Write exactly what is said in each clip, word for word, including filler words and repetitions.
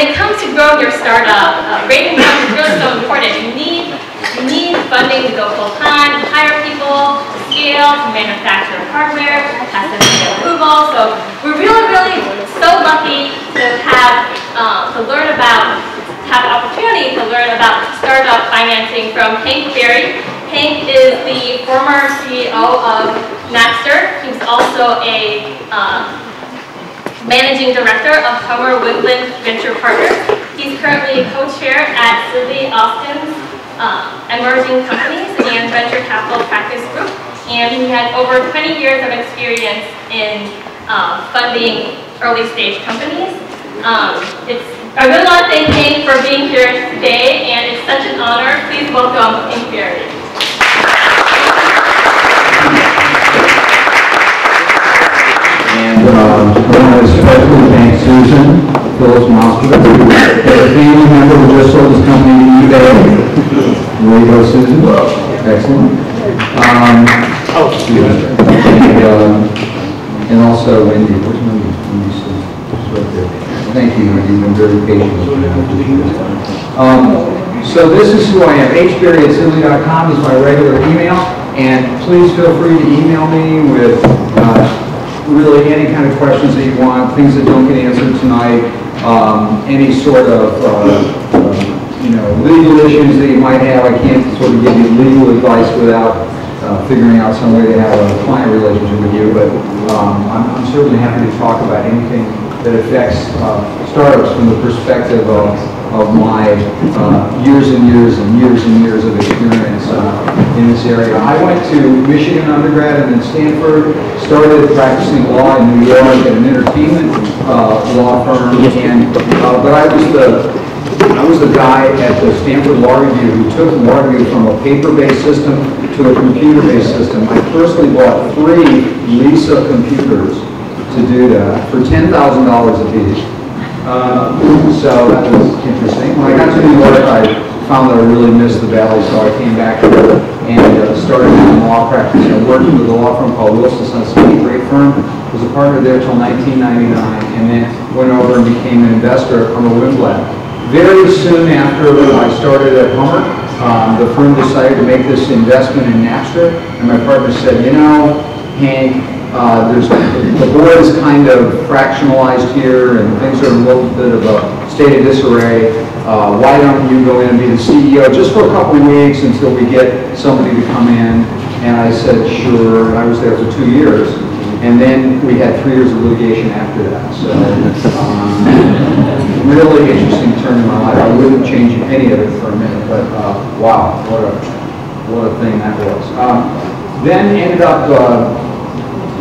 when it comes to growing your startup, uh, raising funds is really so important. You need, you need funding to go full time, to hire people, to scale, to manufacture hardware, have some approval. So we're really, really so lucky to have um, to learn about, to have the opportunity to learn about startup financing from Hank Barry. Hank is the former C E O of Napster. He's also a um, Managing Director of Hummer Winblad Venture Partners. He's currently co-chair at Sidley Austin's uh, Emerging Companies and Venture Capital Practice Group, and he had over twenty years of experience in uh, funding early-stage companies. Um, it's, I really want to thank Hank for being here today, and it's such an honor. Please welcome Hank Barry. And um, I want to especially thank Susan, Phyllis Moskovitz, as a family member who just sold this company to eBay. There you go, Susan. Excellent. Um, and, uh, and also Wendy. Where's Wendy? Wendy's right there. Thank you, Wendy. You've been very patient with me. Um, so this is who I am. h berry at assembly dot com is my regular email, and please feel free to email me with uh, really any kind of questions that you want, things that don't get answered tonight, um, any sort of uh, uh, you know, legal issues that you might have. I can't sort of give you legal advice without uh, figuring out some way to have a client relationship with you, but um, I'm, I'm certainly happy to talk about anything that affects uh, startups from the perspective of, of my uh, years and years and years and years of experience uh, in this area. I went to Michigan undergrad and then Stanford, started practicing law in New York at an entertainment uh, law firm, and, uh, but I was, the, I was the guy at the Stanford Law Review who took law review from a paper-based system to a computer-based system. I personally bought three Lisa computers to do that for ten thousand dollars a piece. Uh, so that was interesting. When I got to New York, I found that I really missed the valley, so I came back here and uh, started in law practice. I worked with a law firm called Wilson Sonsini, great firm. Was a partner there until nineteen ninety-nine, and then went over and became an investor at Hummer Winblad. Very soon after I started at Hummer, um, the firm decided to make this investment in Napster, and my partner said, you know, Hank, Uh, there's, the board is kind of fractionalized here, and things are in a little bit of a state of disarray. Uh, why don't you go in and be the C E O just for a couple of weeks until we get somebody to come in? And I said, sure. And I was there for two years. And then we had three years of litigation after that. So, um, really interesting turn in my life. I wouldn't change any of it for a minute, but uh, wow, what a, what a thing that was. Uh, then ended up uh,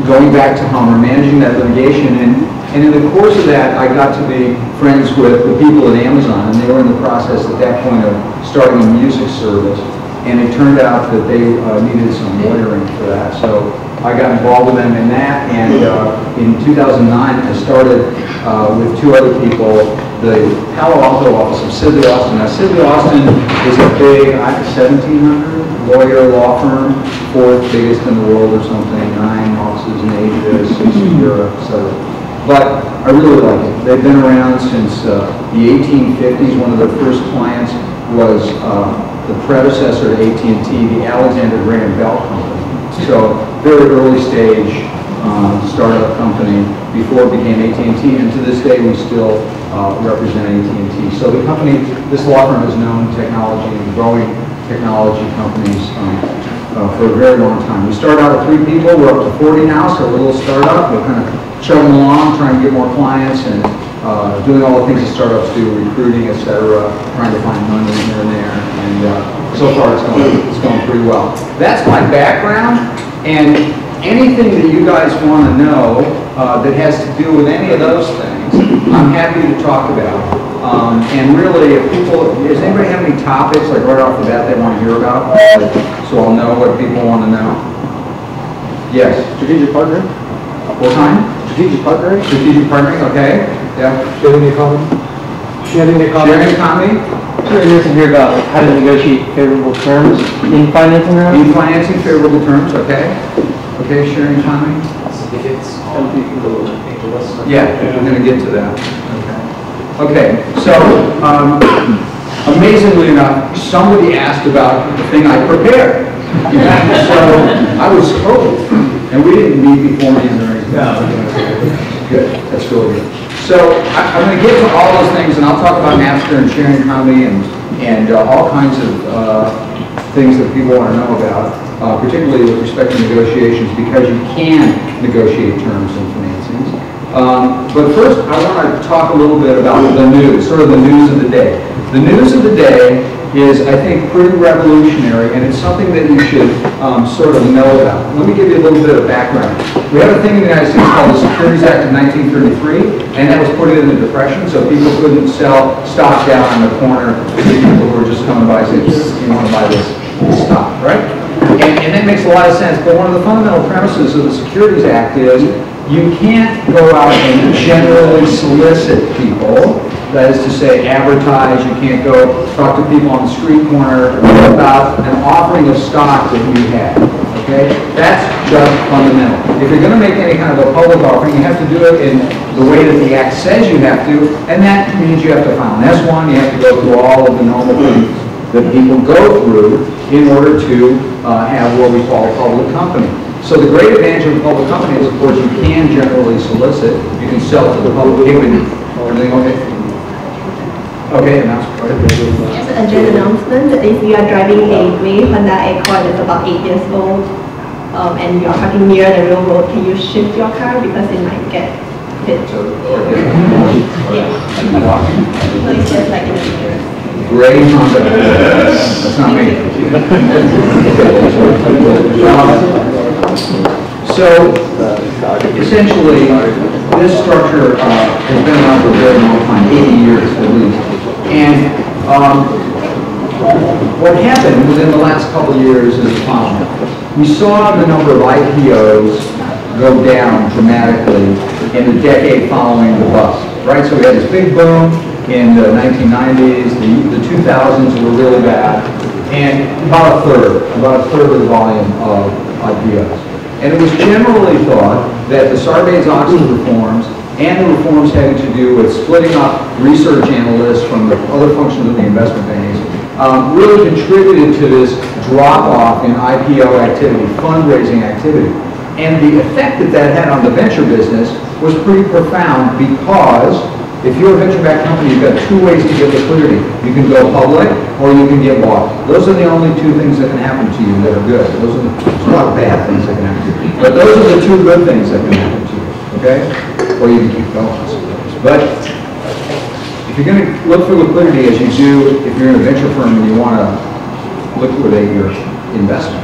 going back to Hummer, managing that litigation, and, and in the course of that, I got to be friends with the people at Amazon, and they were in the process at that point of starting a music service, and it turned out that they uh, needed some lawyering for that, so I got involved with them in that, and uh, in two thousand nine, I started uh, with two other people, the Palo Alto office of Sidley Austin. Now, Sidley Austin is a big, I think, seventeen hundred lawyer law firm, fourth biggest in the world or something, nine offices in Asia, six in Europe, so. But I really like it. They've been around since uh, the eighteen fifties. One of their first clients was uh, the predecessor to A T and T, the Alexander Graham Bell Company. So, very early stage um, startup company before it became A T and T, and to this day we still uh, represent A T and T. So the company, this law firm has known technology and growing technology companies um, uh, for a very long time. We started out with three people, we're up to forty now, so we're a little startup. We're kind of chugging along, trying to get more clients and uh, doing all the things that startups do, recruiting, et cetera, trying to find money here and there, and uh, so far it's going, it's going pretty well. That's my background, and anything that you guys want to know uh, that has to do with any of those things, I'm happy to talk about. Um, and really, if people, does anybody have any topics like right off the bat they want to hear about? So I'll know what people want to know. Yes. Strategic partnering. What time? Strategic partnering. Strategic partnering. Okay. Yeah. Sharing the economy. Sharing the economy. Sharing the economy. We're here to hear about how to negotiate favorable terms in financing rounds. In financing, favorable terms. Okay. Okay, sharing economy? Certificates. Yeah, we're going to get to that. Okay, okay, So, um, amazingly enough, somebody asked about the thing I prepared. Yeah, so I was thrilled, and we didn't meet before me or anything. No. Good. That's really good. So I, I'm going to get to all those things, and I'll talk about Napster and sharing economy and and uh, all kinds of uh, things that people want to know about, uh, particularly with respect to negotiations, because you can negotiate terms and financings. Um, but first, I want to talk a little bit about the news, sort of the news of the day. The news of the day is, I think, pretty revolutionary, and it's something that you should um, sort of know about. Let me give you a little bit of background. We have a thing in the United States called the Securities Act of nineteen thirty-three, and that was put in the Depression, so people couldn't sell stock down in the corner to people who were just coming by and saying, you want to buy this stock, right? And, and that makes a lot of sense, but one of the fundamental premises of the Securities Act is you can't go out and generally solicit people. That is to say, advertise. You can't go talk to people on the street corner about an offering of stock that you have. Okay, that's just fundamental. If you're going to make any kind of a public offering, you have to do it in the way that the Act says you have to, and that means you have to file an S one. You have to go through all of the normal things that people go through in order to uh, have what we call a public company. So the great advantage of a public company is, of course, you can generally solicit. You can sell to the public. Everything okay? Okay, announcement. Just a general announcement. If you are driving a gray Honda Accord that's about eight years old, um, and you are parking near the railroad, can you shift your car because it might get hit? Yeah. No, it's just like in the picture. Gray Honda. That's not me. So essentially, this structure uh, has been around for a very long time, eighty years at least. And um, what happened within the last couple of years is the following. We saw the number of I P Os go down dramatically in the decade following the bust, right? So we had this big boom in the nineteen nineties, the, the two thousands were really bad, and about a third, about a third of the volume of I P Os. And it was generally thought that the Sarbanes-Oxley reforms and the reforms having to do with splitting up research analysts from the other functions of the investment banks um, really contributed to this drop-off in I P O activity, fundraising activity. And the effect that that had on the venture business was pretty profound, because if you're a venture-backed company, you've got two ways to get liquidity. You can go public, or you can get bought. Those are the only two things that can happen to you that are good. Those are the, not bad things that can happen to you, but those are the two good things that can happen to you. Okay? Or you can keep going. But if you're going to look for liquidity, as you do if you're in a venture firm and you want to liquidate your investment,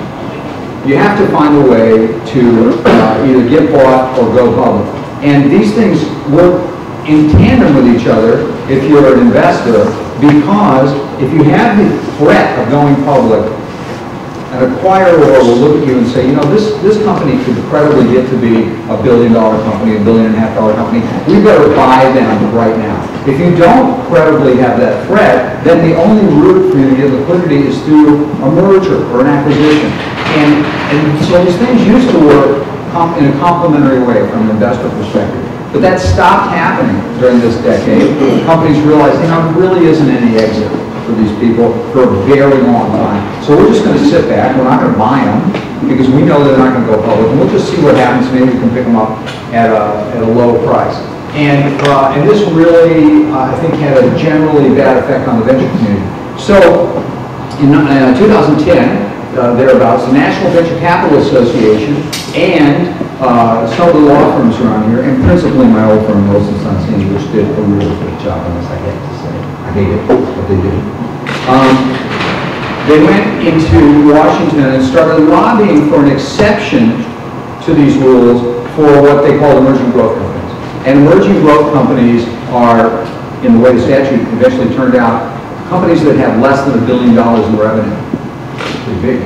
you have to find a way to uh, either get bought or go public. And these things work in tandem with each other if you're an investor, because if you have the threat of going public, an acquirer will look at you and say, you know, this, this company could credibly get to be a billion dollar company, a billion and a half dollar company. We better buy them right now. If you don't credibly have that threat, then the only route for you to get liquidity is through a merger or an acquisition. And, and so these things used to work in a complementary way from an investor perspective. But that stopped happening during this decade. Companies realized, you know, there really isn't any exit for these people for a very long time. So we're just going to sit back. We're not going to buy them because we know they're not going to go public. And we'll just see what happens. Maybe we can pick them up at a, at a low price. And, uh, and this really, uh, I think, had a generally bad effect on the venture community. So in uh, two thousand ten, Uh, thereabouts, the National Venture Capital Association and uh, some of the law firms around here, and principally my old firm, Wilson Sonsini, which did a really good job on this, I have to say. I hate it, but they did. Um, they went into Washington and started lobbying for an exception to these rules for what they call emerging growth companies. And emerging growth companies are, in the way the statute eventually turned out, companies that have less than a billion dollars in revenue. Big.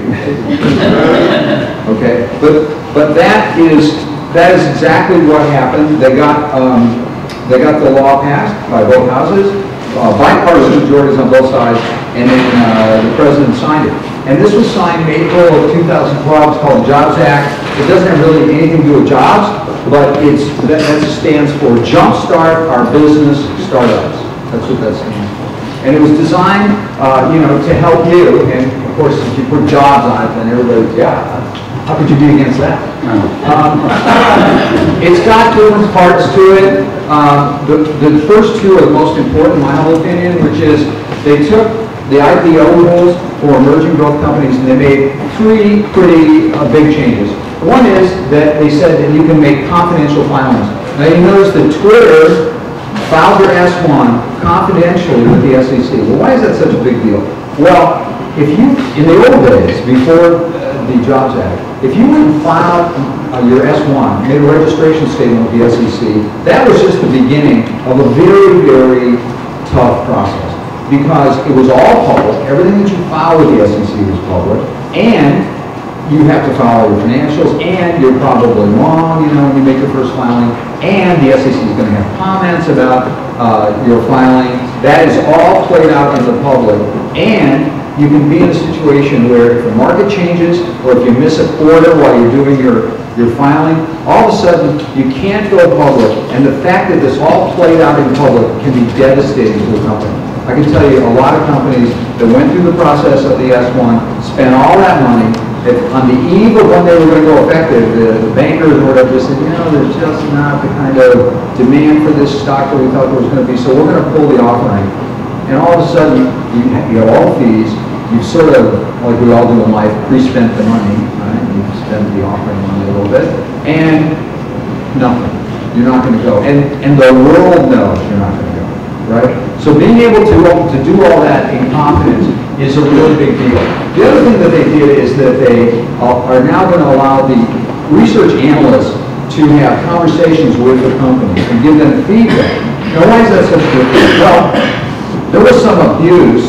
Okay, but but that is that is exactly what happened. They got um, they got the law passed by both houses, uh, bipartisan majorities on both sides, and then uh, the president signed it. And this was signed in April of two thousand twelve. It's called the Jobs Act. It doesn't have really anything to do with jobs, but it's that, that stands for Jumpstart Our Business Startups. That's what that stands for. And it was designed, uh, you know, to help you. And of course, if you put jobs on it, then everybody goes, yeah, how could you be against that? No. Um, it's got different parts to it. Uh, the, the first two are the most important, my whole opinion, which is they took the I P O rules for emerging growth companies and they made three pretty uh, big changes. One is that they said that you can make confidential filings. Now you notice that Twitter filed their S one confidentially with the S E C. Well, why is that such a big deal? Well, if you, in the old days, before uh, the Jobs Act, if you would file uh, your S one, made a registration statement with the S E C, that was just the beginning of a very, very tough process because it was all public. Everything that you filed with the S E C was public, and you have to file your financials, and you're probably wrong, you know, when you make your first filing, and the S E C is going to have comments about uh, your filing. That is all played out in the public, and you can be in a situation where if the market changes, or if you miss a quarter while you're doing your, your filing, all of a sudden, you can't go public, and the fact that this all played out in public can be devastating to a company. I can tell you a lot of companies that went through the process of the S one, spent all that money, if on the eve of when they were going to go effective, the, the bankers or whatever just said, you know, there's just not the kind of demand for this stock that we thought there was going to be, so we're going to pull the offering. And all of a sudden, you, you have all fees, you sort of, like we all do in life, pre-spent the money, right? You spend the offering money a little bit, and nothing. You're not going to go. And, and the world knows you're not going to go, right? So being able to, to do all that in confidence is a really big deal. The other thing that they did is that they are now going to allow the research analysts to have conversations with the companies and give them feedback. Now, why is that such a good thing? Well, there was some abuse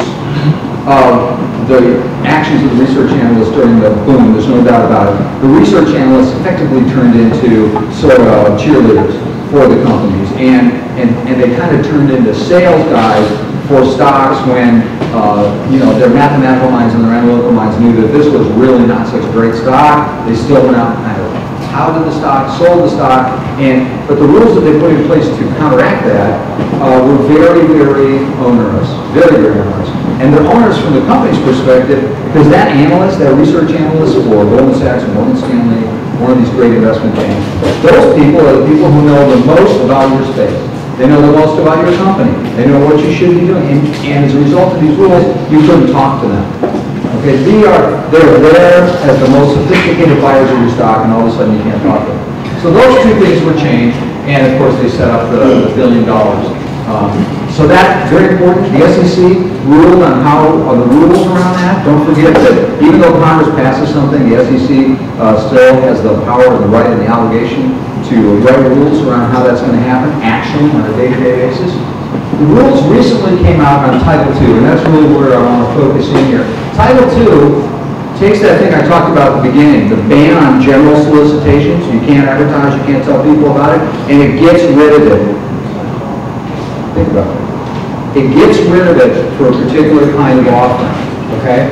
of the actions of the research analysts during the boom. There's no doubt about it. The research analysts effectively turned into sort of cheerleaders for the companies, and, and, and they kind of turned into sales guys for stocks when uh, you know, their mathematical minds and their analytical minds knew that this was really not such a great stock. They still went out and kind of touted the stock, sold the stock, and but the rules that they put in place to counteract that uh, were very, very onerous, very, very onerous. And they're onerous from the company's perspective because that analyst, that research analyst for Goldman Sachs and Morgan Stanley, one of these great investment banks, those people are the people who know the most about your space. They know the most about your company. They know what you should be doing. And, and as a result of these rules, you couldn't talk to them. Okay, they are, they're there as the most sophisticated buyers of your stock, and all of a sudden you can't talk to them. So those two things were changed, and of course they set up the, the billion dollars. Um, so that's very important. The S E C ruled on how, on the rules around that. Don't forget that even though Congress passes something, the S E C uh, still has the power and the right and the obligation to write rules around how that's going to happen, action on a day-to-day basis. The rules recently came out on Title two, and that's really where I want to focus in here. Title two takes that thing I talked about at the beginning, the ban on general solicitations. You can't advertise, you can't tell people about it, and it gets rid of it. Think about it. It gets rid of it for a particular kind of offering, okay?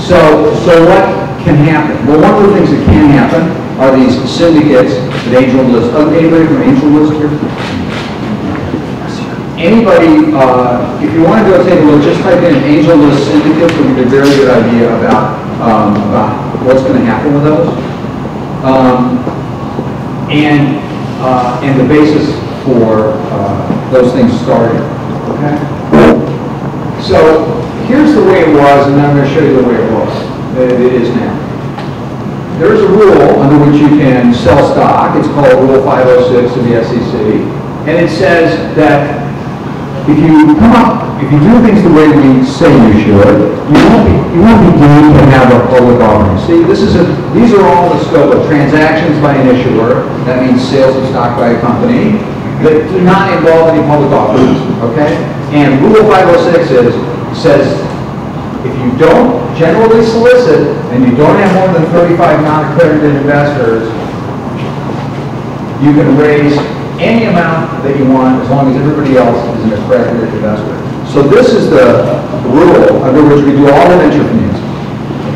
So, so what can happen? Well, one of the things that can happen are these syndicates that Angel List. Oh, anybody from Angel List here? Anybody, uh, if you want to go take a look, just type in Angel List syndicates, we'll get a very good idea about, um, about what's going to happen with those. Um, and, uh, and the basis for uh, those things starting. Okay? So here's the way it was, and then I'm going to show you the way it was, that it is now. There's a rule under which you can sell stock. It's called Rule five oh six of the S E C. And it says that if you come up, if you do things the way we say you should, you won't be, you won't be deemed to have a public offering. See, this is a, these are all the scope of transactions by an issuer. That means sales of stock by a company that do not involve any public offerings, okay? And Rule five oh six is, says, if you don't generally solicit and you don't have more than thirty-five non-accredited investors, you can raise any amount that you want as long as everybody else is an accredited investor. So this is the rule under which we do all the venture financing.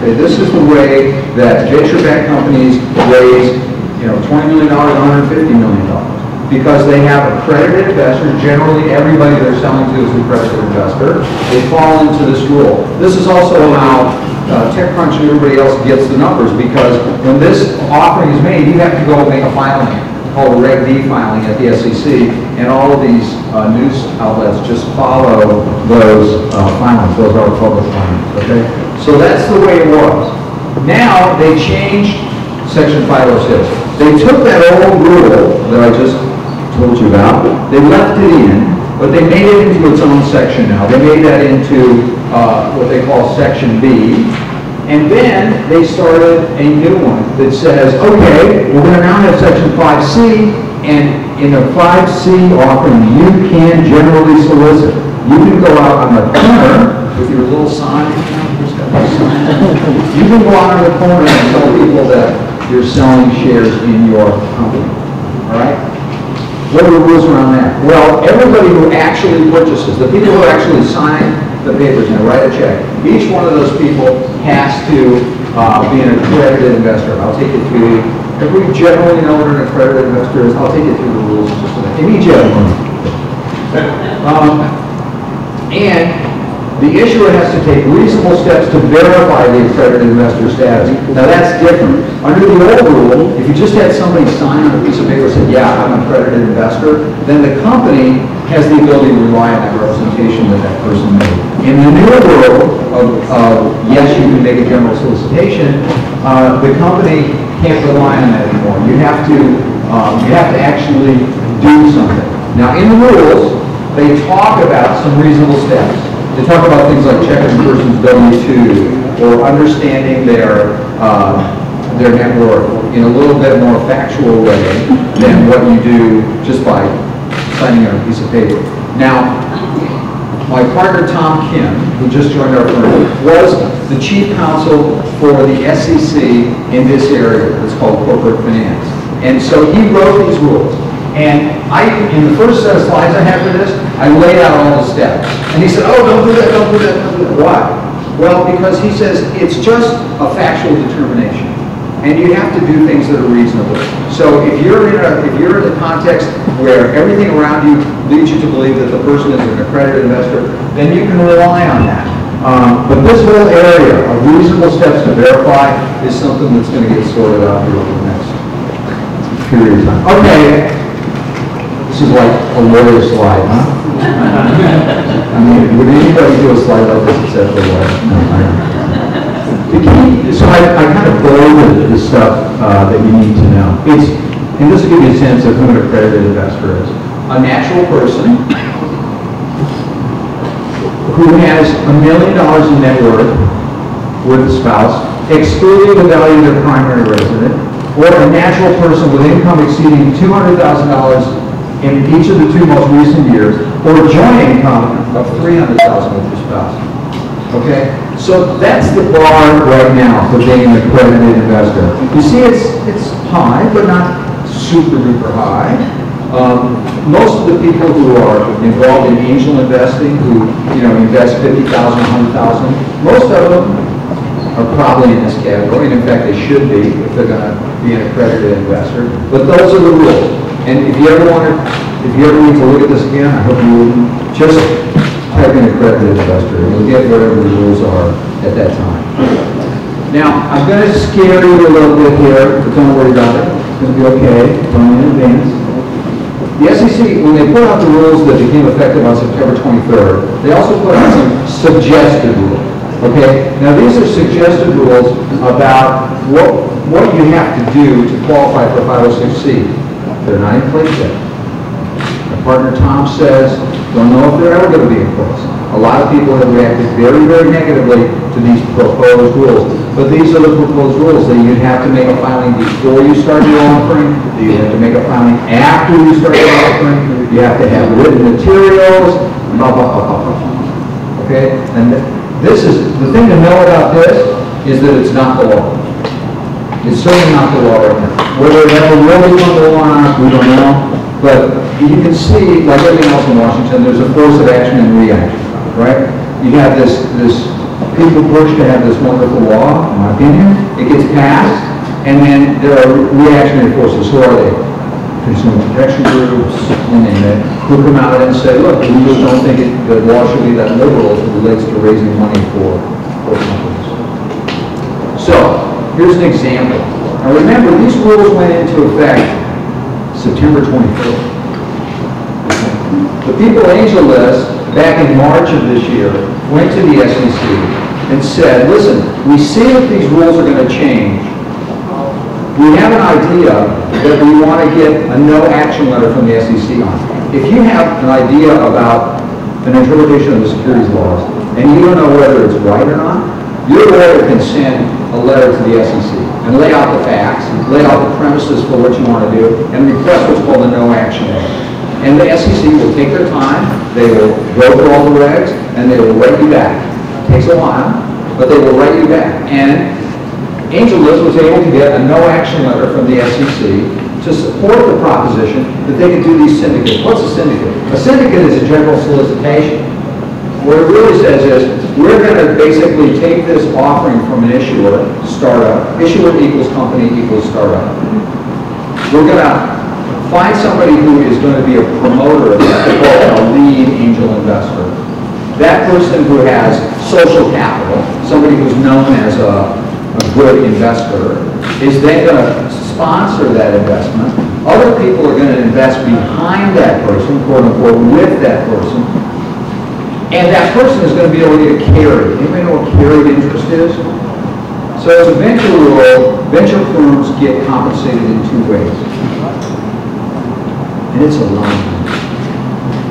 Okay, this is the way that venture-backed companies raise, you know, twenty million dollars, one hundred fifty million dollars. because they have accredited investors. Generally, everybody they're selling to is an accredited investor. They fall into this rule. This is also how uh, TechCrunch and everybody else gets the numbers, because when this offering is made, you have to go make a filing called a Reg D filing at the S E C, and all of these uh, news outlets just follow those uh, filings. Those are public filings. Okay, so that's the way it was. Now they changed Section five oh six. They took that old rule that I just told you about, they left it in, but they made it into its own section now. They made that into uh, what they call Section B, and then they started a new one that says, okay, we're going to now have Section five C, and in a five C offering, you can generally solicit. You can go out on the corner with your little sign. You can go out on the corner and tell people that you're selling shares in your company, all right? What are the rules around that? Well, everybody who actually purchases, the people who actually sign the papers and write a check, each one of those people has to uh, be an accredited investor. I'll take you through, if we generally know what an accredited investor is, I'll take you through the rules in just a minute. Any gentleman. Um, and the issuer has to take reasonable steps to verify the accredited investor status. Now that's different. Under the old rule, if you just had somebody sign on a piece of paper and said, yeah, I'm an accredited investor, then the company has the ability to rely on that representation that that person made. In the newer world of, of yes, you can make a general solicitation, uh, the company can't rely on that anymore. You have to, um, you have to actually do something. Now in the rules, they talk about some reasonable steps. They talk about things like checking a person's W two or understanding their uh, their net worth in a little bit more factual way than what you do just by signing on a piece of paper. Now, my partner Tom Kim, who just joined our firm, was the chief counsel for the S E C in this area. It's called corporate finance, and so he wrote these rules. And I, in the first set of slides I have for this, I laid out all the steps. And he said, oh, don't do that, don't do that, don't do that. Why? Well, because he says it's just a factual determination. And you have to do things that are reasonable. So if you're in a, if you're in the context where everything around you leads you to believe that the person is an accredited investor, then you can rely on that. Um, but this whole area of reasonable steps to verify is something that's going to get sorted out here over the next period of time. Okay. This is like a lawyer slide, huh? I mean, would anybody do a slide like this except for a lawyer? The key, so I, I kind of bolded the stuff uh, that you need to know. It's, and this will give you a sense of who an accredited investor is. A natural person who has a million dollars in net worth with a spouse, excluding the value of their primary resident, or a natural person with income exceeding two hundred thousand dollars in each of the two most recent years, or joint income of three hundred thousand dollars with your spouse. Okay? So that's the bar right now for being an accredited investor. You see, it's it's high, but not super duper high. Um, most of the people who are involved in angel investing, who you know invest fifty thousand dollars, one hundred thousand dollars, most of them are probably in this category, and in fact they should be if they're gonna be an accredited investor. But those are the rules. And if you ever want to, if you ever need to look at this again, I hope you wouldn't. Just type in accredited investor and you'll get whatever the rules are at that time. Now, I'm going to scare you a little bit here, but don't worry about it. It's going to be okay. Don't in advance. The S E C, when they put out the rules that became effective on September twenty-third, they also put out some suggested rules. Okay? Now, these are suggested rules about what, what you have to do to qualify for five oh six C. They're not in place yet. My partner Tom says, don't know if they're ever going to be in place. A lot of people have reacted very, very negatively to these proposed rules. But these are the proposed rules that you have to make a filing before you start your offering, that you have to make a filing after you start your offering, you have to have written materials, blah, blah, blah, blah, blah. Okay? And this is, the thing to know about this is that it's not the law. It's certainly not the law right now. Whether it ever will become the law or not, we don't know. But you can see, like everything else in Washington, there's a force of action and reaction, right? You have this, this people push to have this wonderful law, in my opinion. It gets passed, and then there are reactionary forces. Who are they? consumer protection groups, you name it, who come out and say, look, we just don't think it, the law should be that liberal as it relates to raising money for, for companies. So, here's an example. Now remember, these rules went into effect September twenty-fourth. The people at Angel List, back in March of this year, went to the S E C and said, listen, we see that these rules are going to change. We have an idea that we want to get a no-action letter from the S E C on. If you have an idea about an interpretation of the securities laws, and you don't know whether it's right or not, your lawyer can send a letter to the S E C and lay out the facts, lay out the premises for what you want to do, and request what's called a no-action letter. And the S E C will take their time, they will go through all the regs, and they will write you back. It takes a while, but they will write you back. And Angel List was able to get a no-action letter from the S E C to support the proposition that they could do these syndicates. What's a syndicate? A syndicate is a general solicitation. What it really says is, we're going to basically take this offering from an issuer, startup. Issuer equals company equals startup. We're going to find somebody who is going to be a promoter of that, a lead angel investor. That person who has social capital, somebody who's known as a, a good investor, is then going to sponsor that investment. Other people are going to invest behind that person, quote unquote, with that person. And that person is going to be able to get a carry. Anybody know what carried interest is? So as a venture rule, venture firms get compensated in two ways. And it's a lot.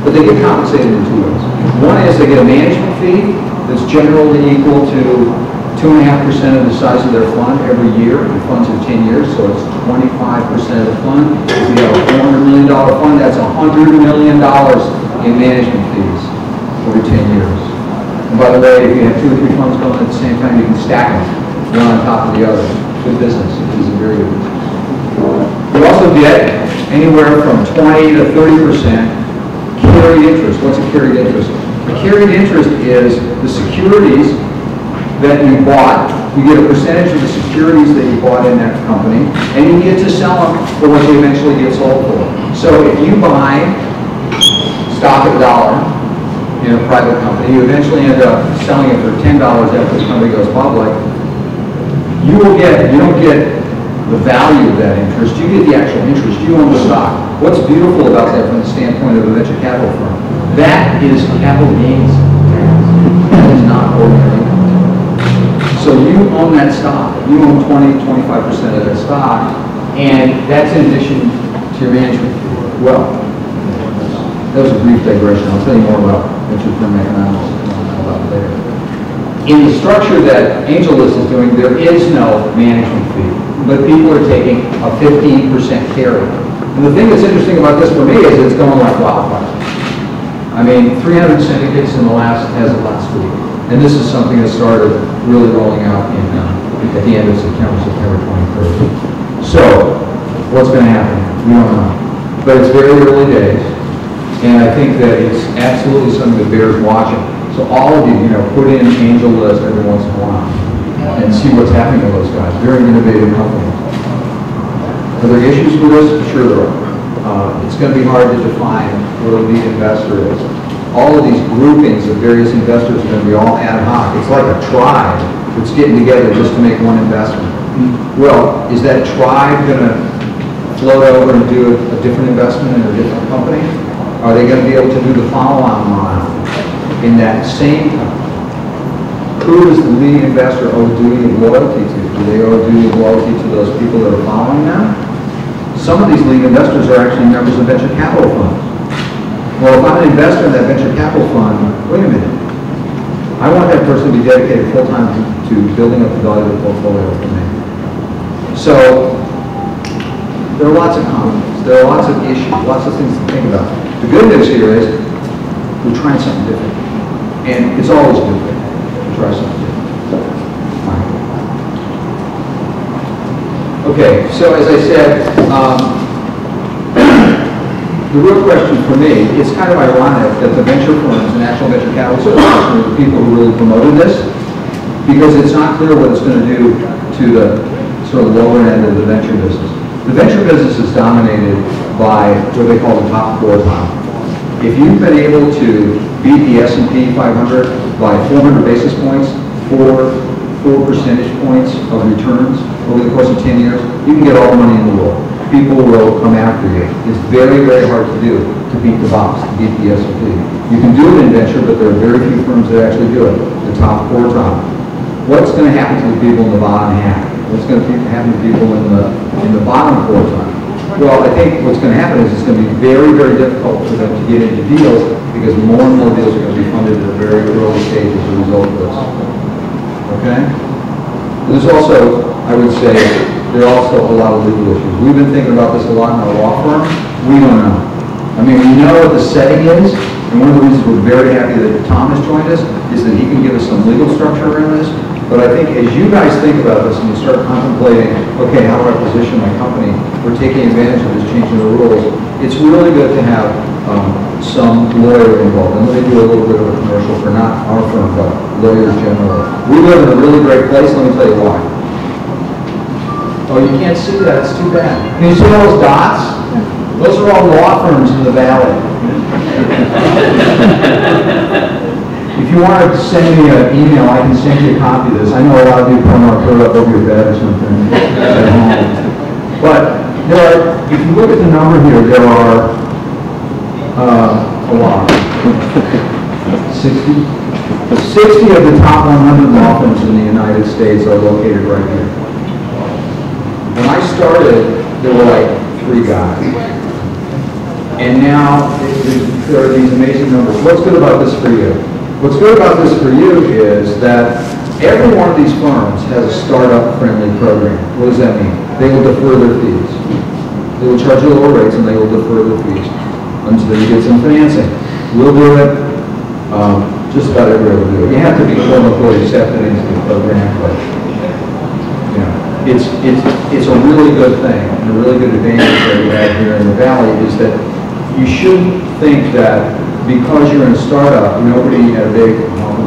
But they get compensated in two ways. One is they get a management fee that's generally equal to two point five percent of the size of their fund every year. The fund's in ten years, so it's twenty-five percent of the fund. If you have a four hundred million dollar fund, that's one hundred million dollars in management fees over ten years. And by the way, if you have two or three funds going at the same time, you can stack them, one on top of the other. Good business. This is a very good business. You also get anywhere from twenty to thirty percent carried interest. What's a carried interest? A carried interest is the securities that you bought. You get a percentage of the securities that you bought in that company, and you get to sell them for what they eventually get sold for. So if you buy stock at a dollar in a private company, you eventually end up selling it for ten dollars after the company goes public. You will get, you don't get the value of that interest, you get the actual interest, you own the stock. What's beautiful about that from the standpoint of a venture capital firm? That is capital gains tax. That is not ordinary income. So you own that stock. You own twenty, twenty-five percent of that stock, and that's in addition to your management fee. Well, that was a brief digression. I'll tell you more about venture firm economics later. In the structure that Angel List is doing, there is no management fee, but people are taking a fifteen percent carry. And the thing that's interesting about this for me is it's going like wildfire. I mean, three hundred syndicates in the last, as of last week. And this is something that started really rolling out in, uh, at the end of September, September twenty-third. So, what's going to happen? We don't know. But it's very early days, and I think that it's absolutely something that bears watching. So all of you, you know, put in Angel List every once in a while and see what's happening with those guys. Very innovative company. Are there issues with this? Sure there are. Uh, it's going to be hard to define what a lead investor is. All of these groupings of various investors are going to be all ad hoc. It's like a tribe that's getting together just to make one investment. Well, is that tribe going to float over and do a, a different investment in a different company? Are they going to be able to do the follow-on model in that same company? Who does the lead investor owe duty of loyalty to? Do they owe duty of loyalty to those people that are following them? Some of these lead investors are actually members of venture capital funds. Well, if I'm an investor in that venture capital fund, wait a minute. I want that person to be dedicated full-time to, to building up the value of the portfolio for me. So, there are lots of comments. There are lots of issues, lots of things to think about. The good news here is we're trying something different. And it's always different. Okay, so as I said, um, the real question for me, it's kind of ironic that the venture firms, the National Venture Capital Association, are the people who really promoted this, because it's not clear what it's going to do to the sort of lower end of the venture business. The venture business is dominated by what they call the top quartile. If you've been able to beat the S and P five hundred by four hundred basis points, four, four percentage points of returns over the course of ten years, you can get all the money in the world. People will come after you. It's very, very hard to do, to beat the box, to beat the S and P. You can do it in venture, but there are very few firms that actually do it, the top quartile. What's going to happen to the people in the bottom half? What's going to happen to people in the, in the bottom quartile? Well, I think what's going to happen is it's going to be very, very difficult for them to get into deals because more and more deals are going to be funded at a very early stage as a result of this. Okay? There's also, I would say, there are also a lot of legal issues. We've been thinking about this a lot in our law firm. We don't know. I mean, we know what the setting is, and one of the reasons we're very happy that Tom has joined us is that he can give us some legal structure around this. But I think as you guys think about this and you start contemplating, okay, how do I position my company? We're taking advantage of this change in the rules. It's really good to have um, some lawyer involved. And let me do a little bit of a commercial for not our firm, but lawyers generally. We live in a really great place. Let me tell you why. Oh, you can't see that. It's too bad. Can you see all those dots? Those are all law firms in the valley. If you want to send me an email, I can send you a copy of this. I know a lot of you probably want to put it up over your bed or something at home. But there are, if you look at the number here, there are uh, a lot. sixty? sixty of the top one hundred law firms in the United States are located right here. When I started, there were like three guys. And now there are these amazing numbers. What's good about this for you? What's good about this for you is that every one of these firms has a startup-friendly program. What does that mean? They will defer their fees. They will charge you lower rates and they will defer their fees until you get some financing. We'll do it. Um, just about everywhere we'll do it. You have to be formal employee accepted into the program, but you know, it's it's it's a really good thing and a really good advantage that we have here in the Valley is that you shouldn't think that because you're in a startup, nobody at a big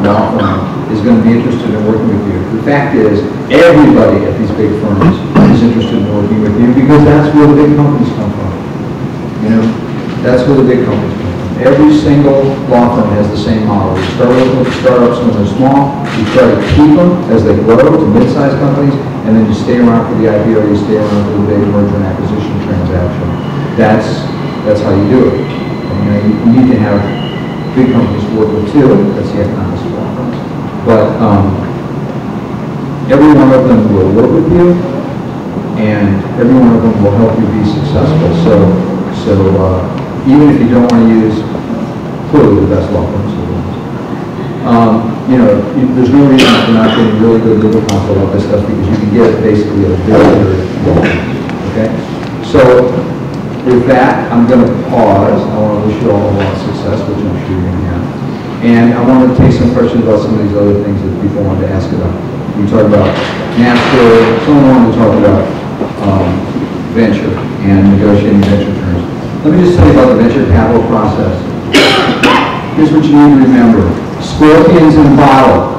law firm is going to be interested in working with you. The fact is, everybody at these big firms is interested in working with you because that's where the big companies come from. You know, that's where the big companies come from. Every single law firm has the same model. We start working with startups when they're small. You try to keep them as they grow to mid-sized companies, and then you stay around for the I P O. You stay around for the big merger and acquisition transaction. That's that's how you do it. You know, you need to have big companies to work with too. That's the economics of law firms. But um, every one of them will work with you, and every one of them will help you be successful. So, so uh, even if you don't want to use clearly the best law firms, um, you know, you, there's no reason for not getting really good legal counsel about this stuff because you can get it basically at a very, very low. Okay, so. With that, I'm going to pause. I want to wish you all a lot of success, which I'm sure you're going to have. And I want to take some questions about some of these other things that people wanted to ask about. We talked about Napster. Someone wanted to talk about um, venture and negotiating venture terms. Let me just tell you about the venture capital process. Here's what you need to remember. Scorpions in a bottle.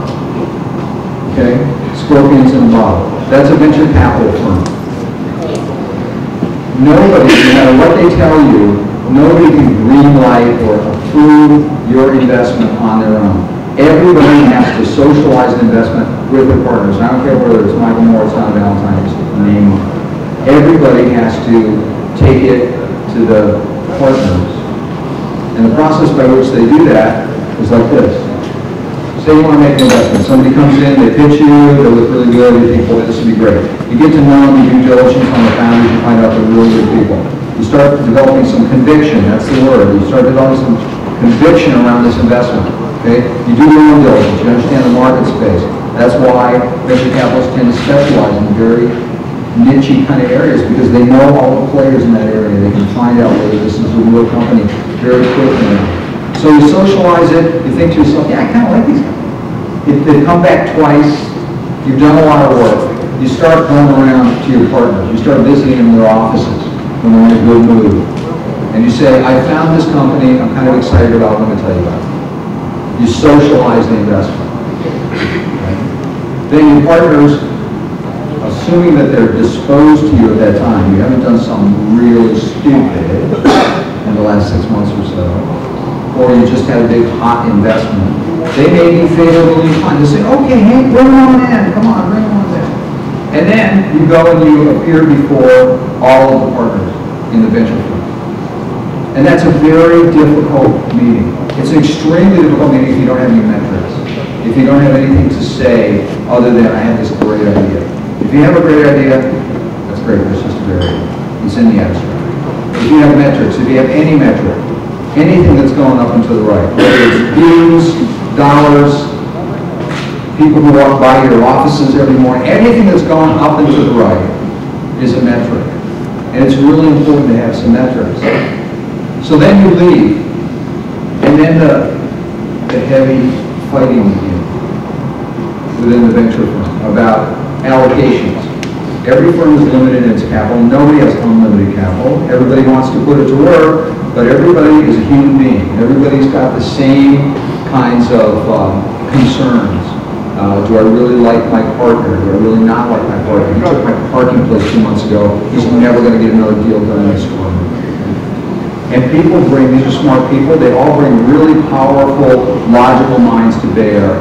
Okay? Scorpions in a bottle. That's a venture capital firm. Nobody, no matter what they tell you, nobody can green light or approve your investment on their own. Everybody has to socialize an investment with their partners. I don't care whether it's Michael Moore, Tom Valentine's name on it. Everybody has to take it to the partners. And the process by which they do that is like this. Say you want to make an investment. Somebody comes in, they pitch you, they look really good, you think, boy, this would be great. You get to know them, you do diligence on the founders, you find out they're really good people. You start developing some conviction, that's the word. You start developing some conviction around this investment, okay? You do your own diligence, you understand the market space. That's why venture capitalists tend to specialize in very niche kind of areas because they know all the players in that area. They can find out whether this is a real company very quickly. So you socialize it, you think to yourself, yeah, I kind of like these guys. If they come back twice, you've done a lot of work. You start going around to your partners. You start visiting them in their offices when they're in a good mood. And you say, I found this company. I'm kind of excited about it. Let me tell you about it. You socialize the investment. Right? Then your partners assuming that they're disposed to you at that time, you haven't done something really stupid in the last six months or so, or you just had a big hot investment, they may be favorably inclined to say, okay, Hank, bring them on in, come on, bring them on in. And then you go and you appear before all of the partners in the venture firm. And that's a very difficult meeting. It's an extremely difficult meeting if you don't have any metrics. If you don't have anything to say other than I have this great idea. If you have a great idea, that's great, it's just a great idea. It's in the abstract. If you have metrics, if you have any metric, anything that's going up and to the right, whether it's views, dollars, people who walk by your offices every morning, anything that's going up and to the right is a metric. And it's really important to have some metrics. So then you leave, and then the, the heavy fighting begins within the venture firm about allocations. Every firm is limited in its capital. Nobody has unlimited capital. Everybody wants to put it to work, but everybody is a human being. Everybody's got the same kinds of um, concerns. Uh, do I really like my partner? Do I really not like my partner? He took my parking place two months ago. He's never going to get another deal done in this firm. And people bring, these are smart people, they all bring really powerful, logical minds to bear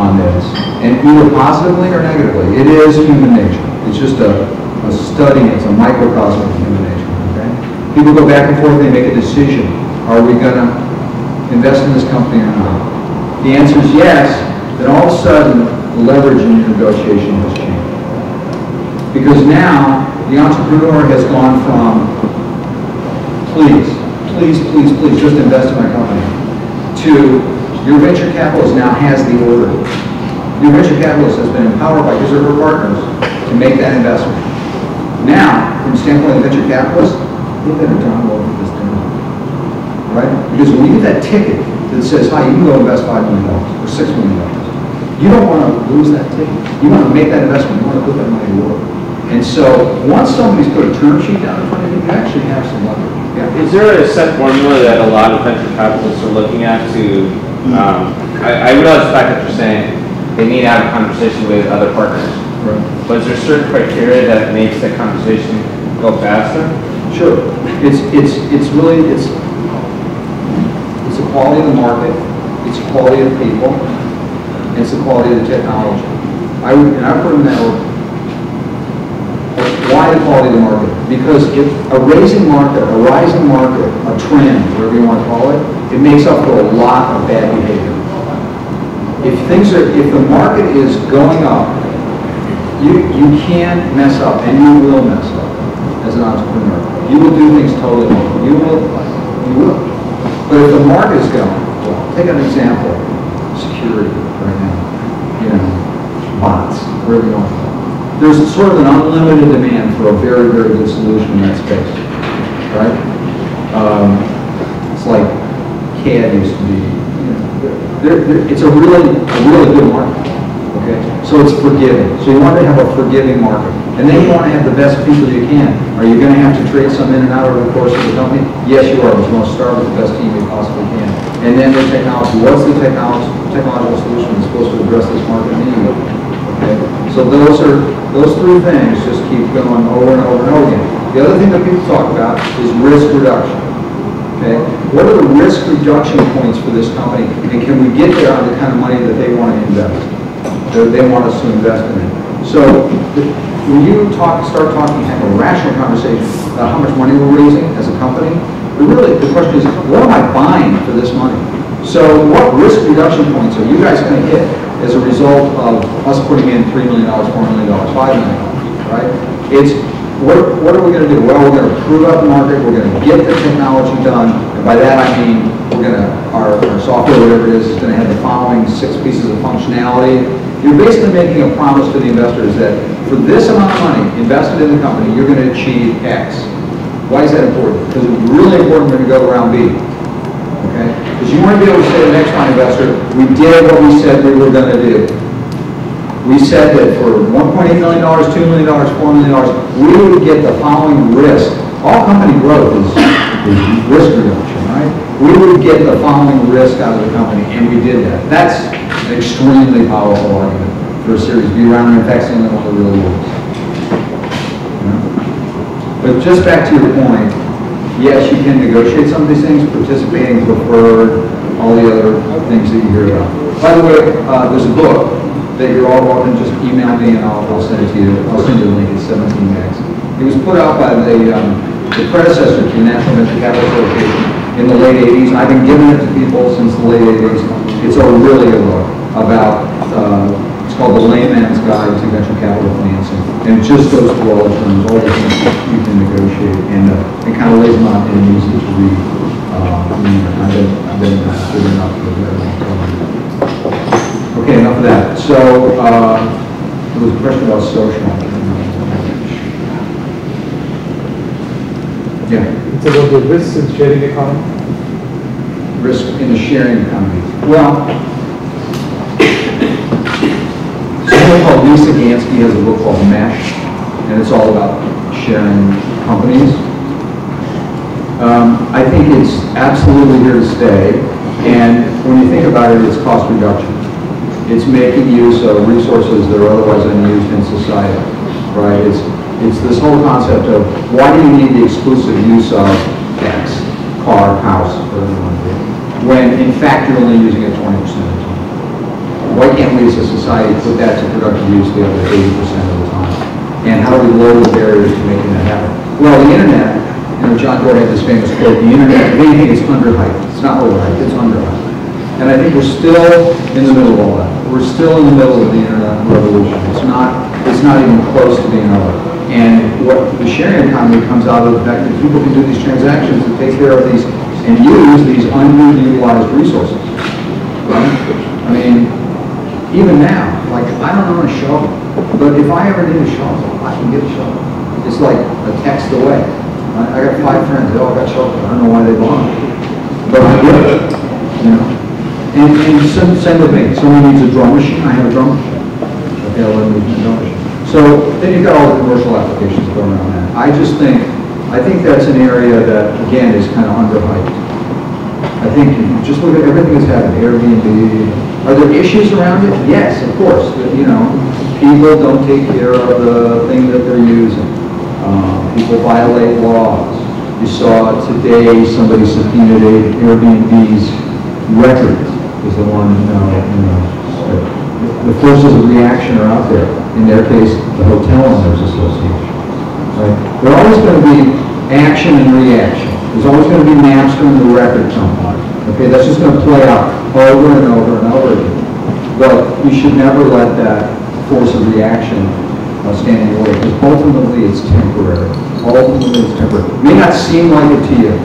on this, and either positively or negatively. It is human nature. It's just a, a study, it's a microcosm of human nature, okay? People go back and forth, they make a decision. Are we gonna invest in this company or not? The answer is yes, then all of a sudden, the leverage in your negotiation has changed. Because now, the entrepreneur has gone from, please, please, please, please, just invest in my company, to, your venture capitalist now has the order. Your venture capitalist has been empowered by his or her partners to make that investment. Now, from the standpoint of the venture capitalist, they better download this demo, right? Because when you get that ticket that says, hi, you can go invest five million dollars or six million dollars, you don't want to lose that ticket. You want to make that investment. You want to put that money to work. And so, once somebody's put a term sheet down in front of you, you actually have some leverage. Yeah. Is there a set formula that a lot of venture capitalists are looking at to Um, I, I realize the fact that you're saying they need to have a conversation with other partners. Right. But is there certain criteria that makes the conversation go faster? Sure. It's it's it's really it's it's the quality of the market, it's the quality of the people, it's the quality of the technology. I would and I put in that order. Why the quality of the market? Because if a raising market, a rising market, a trend, whatever you want to call it, it makes up for a lot of bad behavior. If things are, if the market is going up, you you can mess up, and you will mess up as an entrepreneur. You will do things totally wrong. You will, you will. But if the market is going, well, take an example, security right now, you know, bots, wherever you want to go. There's sort of an unlimited demand for a very, very good solution in that space, right? Um, it's like C A D used to be, you know, they're, they're, it's a really, a really good market, okay? So it's forgiving. So you want to have a forgiving market. And then you want to have the best people you can. Are you going to have to trade some in and out over the course of the company? Yes, you are, but you want to start with the best team you possibly can. And then the technology, what's the technology, technological solution that's supposed to address this market need? Okay? So those are, those three things just keep going over and over and over again. The other thing that people talk about is risk reduction. Okay? What are the risk reduction points for this company? And can we get there on the kind of money that they want to invest, that they want us to invest in it? So when you talk, start talking, have a rational conversation about how much money we're raising as a company, but really the question is, what am I buying for this money? So what risk reduction points are you guys going to hit as a result of us putting in three million dollars, four million dollars, five million dollars, right? It's, what, what are we gonna do? Well, we're gonna prove up the market, we're gonna get the technology done, and by that I mean, we're gonna, our, our software, whatever it is, is gonna have the following six pieces of functionality. You're basically making a promise to the investors that for this amount of money invested in the company, you're gonna achieve X. Why is that important? Because it's really important when you go to round B. Okay? Because you want to be able to say to the next fund investor, we did what we said we were going to do. We said that for one point eight million dollars, two million dollars, four million dollars, we would get the following risk. All company growth is, is risk reduction, right? We would get the following risk out of the company, and we did that. That's an extremely powerful argument for a Series B round, and in fact, it's the only one that really works. But just back to your point, yes, you can negotiate some of these things, participating, preferred, all the other things that you hear about. By the way, uh, there's a book that you're all welcome, just email me and I'll, I'll send it to you. I'll send you the link, it's seventeen megs. It was put out by the, um, the predecessor to the National Venture Capital Association in the late eighties. I've been giving it to people since the late eighties. It's a really good book about, uh, it's called The Layman's Guide to Venture Capital Financing. And it just goes through all the terms, all the things you can negotiate, and uh, it kind of lays them out and easy to read. Um, I've been, I've been good enough for that long time. Okay, enough of that. So, uh, there was a question about social. Yeah. It's about the risks in sharing economy? Risk in a sharing economy. Well, called Lisa Gansky has a book called Mesh, and it's all about sharing companies. Um, I think it's absolutely here to stay, and when you think about it, it's cost reduction. It's making use of resources that are otherwise unused in society, right? It's, it's this whole concept of why do you need the exclusive use of X, car, house, when in fact you're only using it twenty percent of the time. Why can't we as a society put that to productive use the other eighty percent of the time? And how do we lower the barriers to making that happen? Well, the internet, you know, John Doerr had this famous quote, the internet, if anything, it's underhyped. It's not overhyped, it's underhyped. And I think we're still in the middle of all that. We're still in the middle of the internet revolution. It's not, it's not even close to being over. And what the sharing economy comes out of the fact that people can do these transactions and take care of these and use these underutilized resources. Right? I mean, even now, like, I don't own a shovel, but if I ever need a shovel, I can get a shovel. It's like a text away. I, I got five friends, they all got shovels. I don't know why they belong, but I get it, you know. And, and send, send with me. Someone needs a drum machine, I have a drum machine. Okay, I'll let them use a drum machine. So then you've got all the commercial applications going around that. I just think, I think that's an area that, again, is kind of underhyped. I think if you just look at everything that's happened, Airbnb. Are there issues around it? Yes, of course. But, you know, people don't take care of the thing that they're using. Um, people violate laws. You saw today somebody subpoenaed Airbnb's records. Is the one you know, you know, the forces of reaction are out there. In their case, the hotel owners association. Right? There's always going to be action and reaction. There's always going to be Napster and the record company. Okay, that's just going to play out over and over and over again. But you should never let that force of reaction uh, stand in your way, because ultimately it's temporary. Ultimately it's temporary. It may not seem like it to you.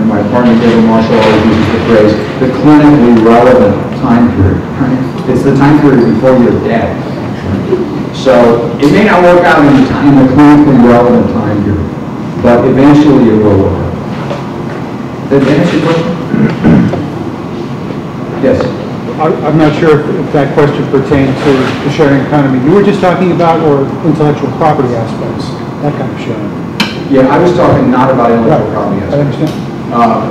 And my partner David Marshall always uses the phrase, the clinically relevant time period. Right? It's the time period before you're dead. Right? So it may not work out in the, time, in the clinically relevant time period, but eventually it will work out. Did that answer your question? Yes. I'm not sure if that question pertains to the sharing economy you were just talking about, or intellectual property aspects, that kind of sharing. Yeah, I was talking not about intellectual property aspects. I understand. Uh,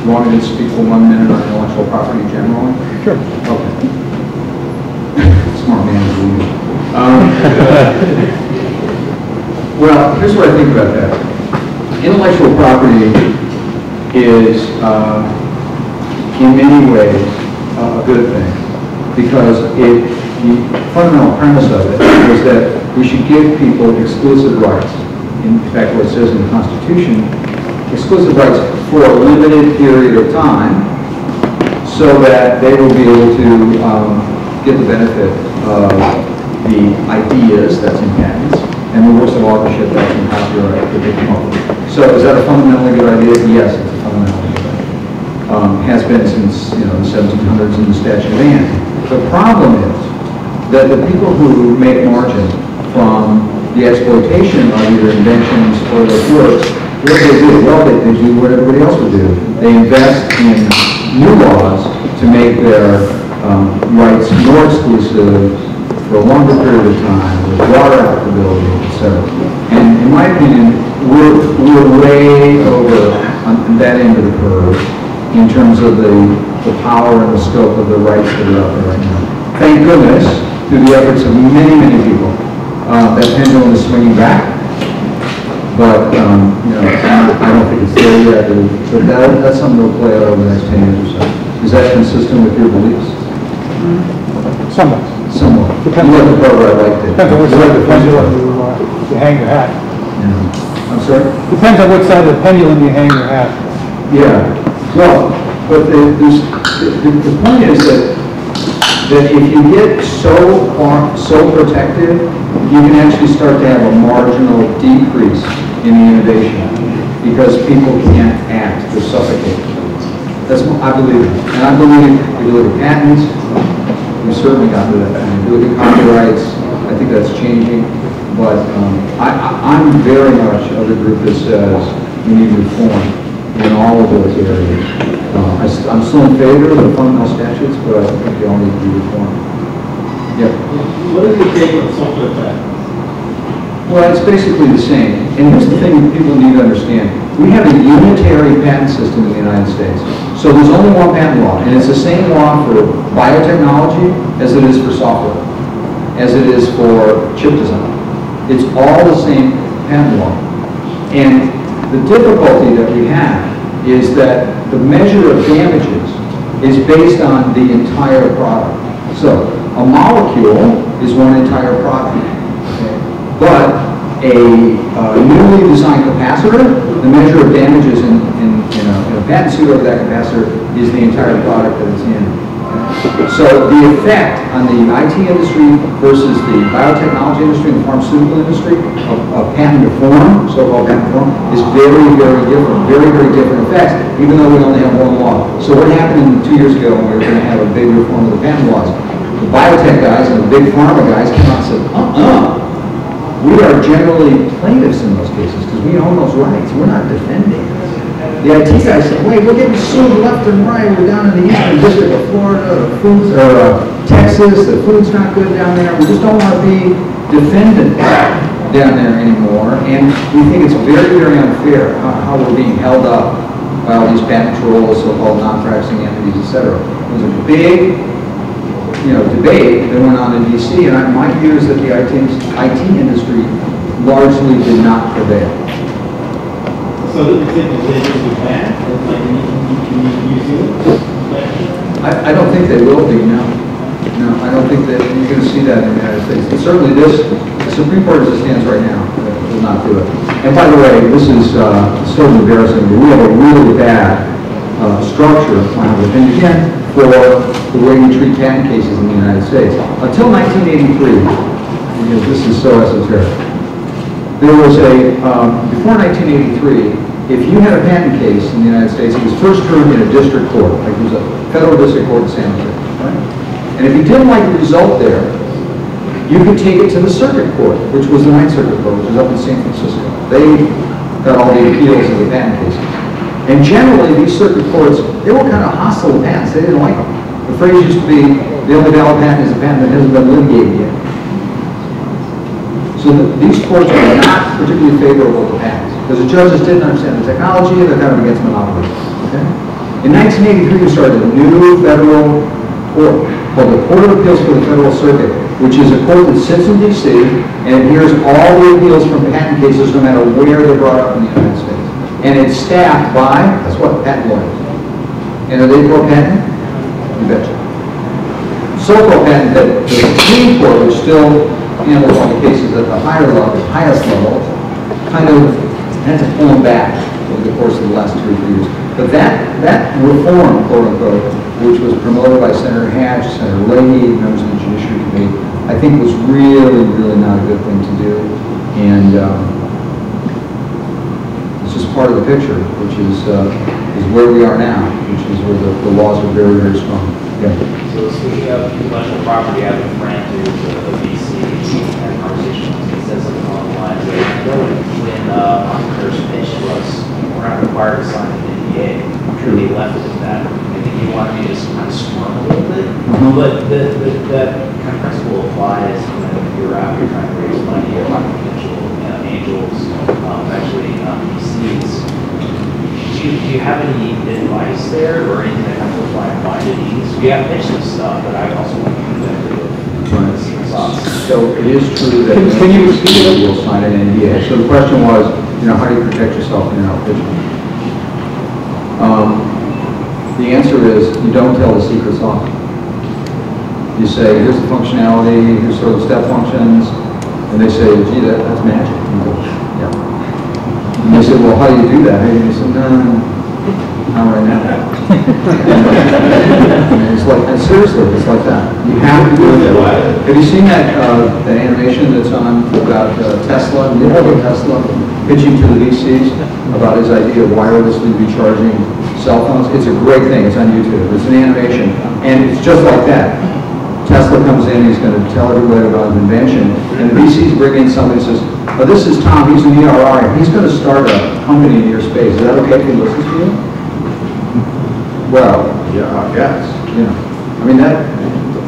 do you want me to speak for one minute on intellectual property generally? Sure. Okay. Smart man as usual. Um, well, here's what I think about that. Intellectual property is, uh, in many ways, uh, a good thing, because it, the fundamental premise of it is that we should give people exclusive rights. In fact, what it says in the Constitution, exclusive rights for a limited period of time, so that they will be able to um, get the benefit of the ideas that's in patents and the works of authorship that's in copyright that they come up with. So is that a fundamentally good idea? Yes, it's a fundamentally good idea. Um, has been since, you know, the seventeen hundreds in the Statute of Anne. The problem is that the people who make margin from the exploitation of either inventions or their works, what do they do? Well, they, they do what everybody else would do. They invest in new laws to make their um, rights more exclusive for a longer period of time, with broader applicability, et cetera. And in my opinion, we're, we're way over on that end of the curve in terms of the, the power and the scope of the rights that are out there right now. Thank goodness, through the efforts of many, many people, uh, that pendulum is swinging back. but um, you know, I don't think it's there yet. But that, that's something that will play out over the next ten years or so. Is that consistent with your beliefs? Somewhat. Somewhat. Depends you like the program like that. Depends on which side of the pendulum you, uh, you hang your hat. Yeah. I'm sorry? Depends on which side of the pendulum you hang your hat. Yeah. Well, but the, the, the point is that that if you get so far, so protective, you can actually start to have a marginal decrease in the innovation because people can't act, they're suffocated. That's what I believe. And I believe if you look at patents, we've certainly gotten to that. If you look at copyrights, I think that's changing. But um, I, I, I'm very much of the group that says we need reform in all of those areas. Uh, I, I'm still in favor of the fundamental statutes, but I think they all need to be reformed. Yeah. What is the take on software patents? Well, it's basically the same. And here's the thing that people need to understand. We have a unitary patent system in the United States. So there's only one patent law, and it's the same law for biotechnology as it is for software, as it is for chip design. It's all the same patent law. And the difficulty that we have is that the measure of damages is based on the entire product. So a molecule is one entire product. Okay. But a uh, newly designed capacitor, the measure of damages in, in, in, a, in a patent suit over that capacitor is the entire product that it's in. Okay. So the effect on the I T industry versus the biotechnology industry and the pharmaceutical industry of, of patent reform, so-called patent reform, is very, very different, very, very different effects, even though we only have one law. So what happened two years ago when we were going to have a big reform of the patent laws? The biotech guys and the big pharma guys came out and said, uh-uh. We are generally plaintiffs in those cases because we own those rights. We're not defending. The I T guy said, wait, we're getting sued left and right. We're down in the Eastern District of Florida, the food's, or uh, Texas. The food's not good down there. We just don't want to be defendant down there anymore. And we think it's very, very unfair how, how we're being held up by all these patent trolls, so-called non-practicing entities, et cetera. It was a big, you know, debate that went on in D C, and I, my view is that the I T, I T industry largely did not prevail. So does it the bad? Like you you use I, I don't think they will be, no. No, I don't think that you're going to see that in the United States. And certainly this, the Supreme Court as it stands right now will not do it. And by the way, this is uh, so embarrassing. We have a really bad uh, structure on the thing again for the way we treat patent cases in the United States. Until nineteen eighty-three, because this is so esoteric, there was a, um, before nineteen eighty-three, if you had a patent case in the United States, it was first heard in a district court, like it was a federal district court in San Jose, right? And if you didn't like the result there, you could take it to the circuit court, which was the Ninth Circuit Court, which is up in San Francisco. They got all the appeals of the patent cases. And generally, these circuit courts, they were kind of hostile to patents. They didn't like them. The phrase used to be, the only valid patent is a patent that hasn't been litigated yet. So the, these courts are not particularly favorable to patents because the judges didn't understand the technology and they're kind of against monopoly. Okay? In nineteen eighty-three, we started a new federal court called the Court of Appeals for the Federal Circuit, which is a court that sits in D C and it hears all the appeals from patent cases no matter where they're brought up in the United States. And it's staffed by, that's what, patent lawyers. And are they pro-patent? You betcha. So-called patent that the Supreme Court is still handles all the cases at the higher level, highest level, kind of had to pull them back over the course of the last two or three years. But that, that reform, quote unquote, which was promoted by Senator Hatch, Senator Leahy, members of the Judiciary Committee, I think was really, really not a good thing to do. And um, it's just part of the picture, which is, uh, is where we are now, which is where the, the laws are very, very strong. Yeah. So speaking of intellectual property, I have a friend who's a V C. Had conversations. It says something along the lines of when uh, Hunter Finch was we're not required to sign an N D A. Truly left it at that. I think he wanted me to just kind of squirm a little bit, mm-hmm. but the, the, that kind of principle applies. You know, if you're out, you're trying to raise money, you're talking potential you know, angels, um, actually um, V Cs. Do, do you have any advice there, or anything that comes with blind-minded ease? We have mentioned stuff, but I also want you to do it. So it is true that can, can you, you will sign an N D A. So the question was, you know, how do you protect yourself when you're out pitching? Um, the answer is you don't tell the secrets off. You say, here's the functionality, here's sort of step functions, and they say, gee, that, that's magic. And, go, yeah. And they say, well, how do you do that? And you say, no, no, no, not right now. And it's like, and seriously, it's like that. You have to do it that way. Have you seen that, uh, that animation that's on about uh, Tesla, you know, Tesla pitching to the V Cs about his idea of wirelessly recharging cell phones? It's a great thing. It's on YouTube. It's an animation. And it's just like that. Tesla comes in, he's going to tell everybody about an invention, and the V Cs bring in somebody and says, oh, this is Tom, he's an E R I, he's going to start a company in your space. Is that okay if he listens to you? Well, yeah, I guess. Yeah. I mean, that,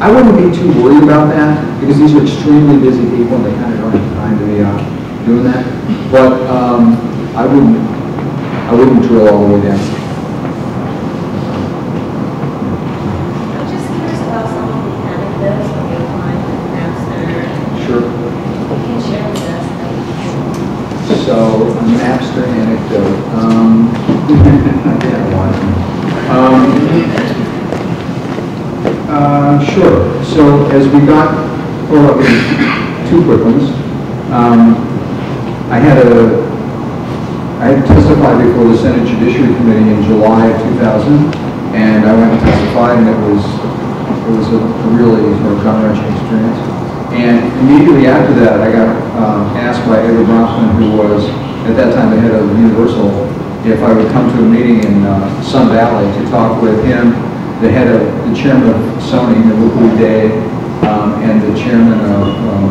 I wouldn't be too worried about that, because these are extremely busy people, and they kind of don't have time to be uh, doing that. But um, I wouldn't, I wouldn't drill all the way down. So, a Napster anecdote. Um, um, uh, sure. So, as we got, well, two quick ones. Um, I had a, I had testified before the Senate Judiciary Committee in July of two thousand, and I went to testify, and it was, it was a, a really sort of gut-wrenching experience. And immediately after that, I got um, asked by Edward Bertelsmann, who was at that time the head of Universal, if I would come to a meeting in uh, Sun Valley to talk with him, the head of the chairman of Sony, the Wilson Sonsini, um, and the chairman of um,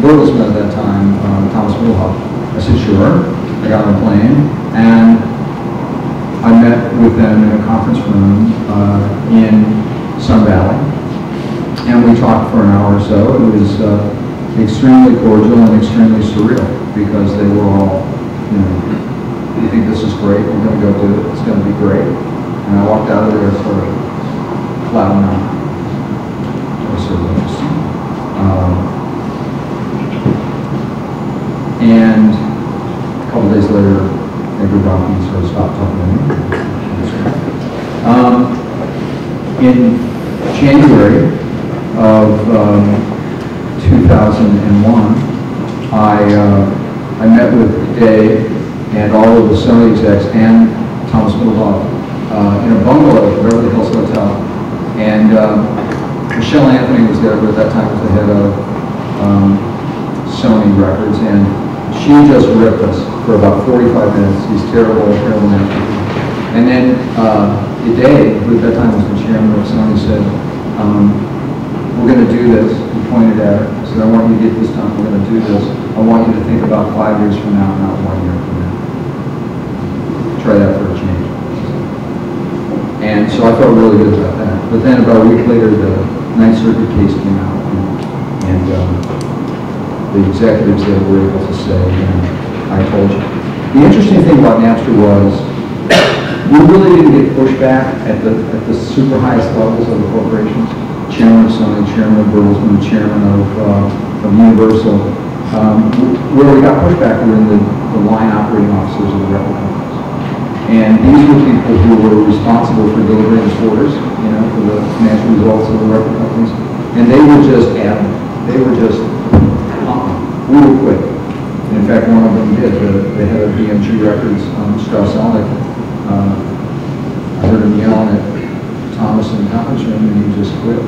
Bertelsmann at that time, um, Thomas Wilhoff. I said sure. I got on a plane and I met with them in a conference room uh, in Sun Valley. And we talked for an hour or so. It was uh, extremely cordial and extremely surreal because they were all, you know, you think this is great, we're going to go do it, it's going to be great. And I walked out of there sort of clouding out. Um, and a couple days later, everybody sort of stopped talking to me. Um, in January of um, two thousand one, I, uh, I met with Dave and all of the Sony execs and Thomas Wilhoff uh, in a bungalow at Beverly Hills Hotel. And um, Michelle Anthony was there, but at that time was the head of um, Sony Records, and she just ripped us for about forty-five minutes, these terrible, terrible names. And then uh, Dave, who at that time was the chairman of Sony, said, um, we're going to do this. He pointed at it. He said, I want you to get this done. We're going to do this. I want you to think about five years from now, not one year from now. Try that for a change. And so I felt really good about that. But then about a week later, the Ninth Circuit case came out. And, and um, the executives there were able to say, you know, I told you. The interesting thing about Napster was we really didn't get pushback at the, at the super highest levels of the corporations. Chairman of Sony, Chairman of Bertelsmann, Chairman of, uh, of Universal. Um, where we got pushback were in the, the line operating officers of the record companies. And these were people who were responsible for delivering the orders, you know, for the financial results of the record companies. And they were just adamant. They were just, uh-uh, we were quick. And in fact, one of them did. The, the head of B M G Records, um, Strauss Zelnick, uh, I heard him yelling at Thomas in the conference room, and he just quit,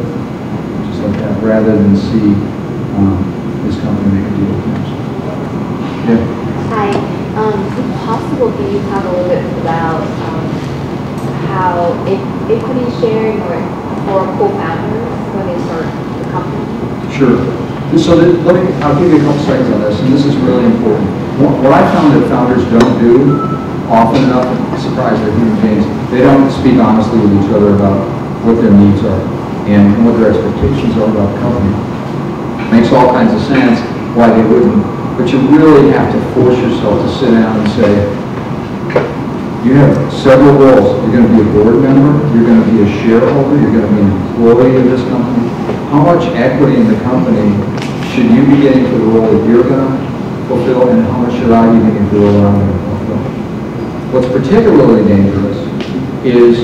just like that, rather than see um, his company make a deal with him. Yeah. Hi. Um, is it possible for you to talk a little bit about um, how equity sharing or for co-founders when they start the company? Sure. So that, let me, I'll give you a couple seconds on this, and this is really important. What, what I found that founders don't do often enough, surprised they're human beings, they don't speak honestly with each other about what their needs are and what their expectations are about the company. Makes all kinds of sense why they wouldn't, but you really have to force yourself to sit down and say, you have several roles. You're going to be a board member, you're going to be a shareholder, you're going to be an employee of this company. How much equity in the company should you be getting for the role that you're going to fulfill and how much Sharia you can do allow them to fulfill. What's particularly dangerous is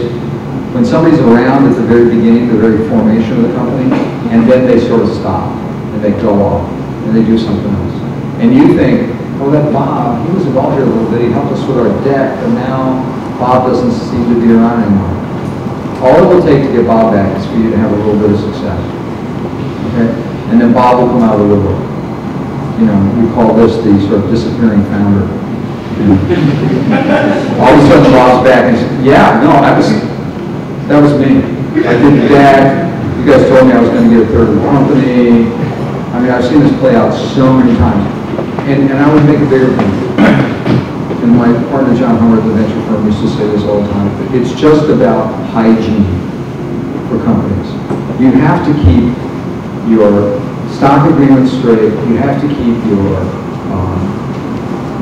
when somebody's around at the very beginning, the very formation of the company, and then they sort of stop, and they go off, and they do something else. And you think, oh, that Bob, he was involved here a little bit, he helped us with our debt, but now Bob doesn't seem to be around anymore. All it will take to get Bob back is for you to have a little bit of success. Okay? And then Bob will come out of the woodwork. You know, we call this the sort of disappearing founder. All of a sudden Bob's back and says, yeah, no, I was, that was me. I did that. You guys told me I was going to get a third of the company. I mean, I've seen this play out so many times. And, and I would make a bigger point. And my partner, John Hummer at the venture firm, used to say this all the time. It's just about hygiene for companies. You have to keep your stock agreements straight. You have to keep your, um,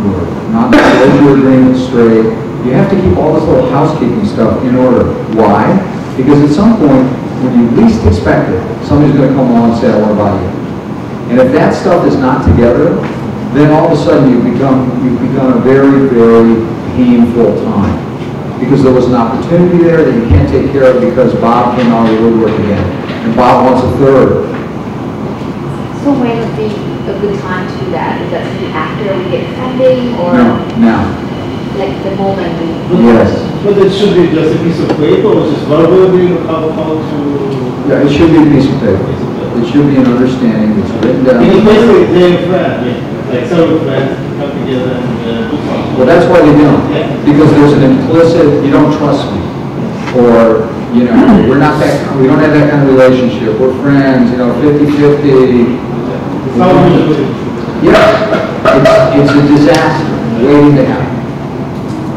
your non-disclosure agreements straight. You have to keep all this little housekeeping stuff in order. Why? Because at some point, when you least expect it, somebody's going to come along and say, I want to buy you. And if that stuff is not together, then all of a sudden you've become, you've become a very, very painful time. Because there was an opportunity there that you can't take care of because Bob came out of the woodwork again. And Bob wants a third. So when would be a good time to do that? Is that after we get funding or? No, now. Like the moment we... Yes. But it should be just a piece of paper or just verbally how, how to... Yeah, it should be a piece of paper. Piece of paper. It should be an understanding that's written down. In the place where they're friends, yeah. Like several friends come together and uh, do something. Well, that's why they don't. Yeah. Because there's an implicit, you don't trust me. Or, you know, we're not that, we don't have that kind of relationship. We're friends, you know, fifty fifty. Yeah. It's, it's a disaster waiting to happen.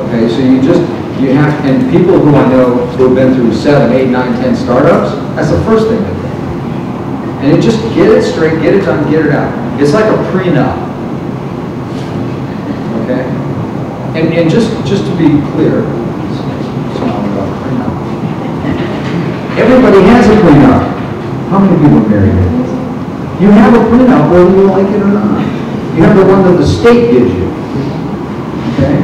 Okay, so you just, you have, and people who I know who have been through seven, eight, nine, ten startups, that's the first thing they do. And you just get it straight, get it done, get it out. It's like a prenup. Okay? And, and just, just to be clear, everybody has a prenup. How many people are married? You have a prenup whether you like it or not. You have the one that the state gives you. Okay?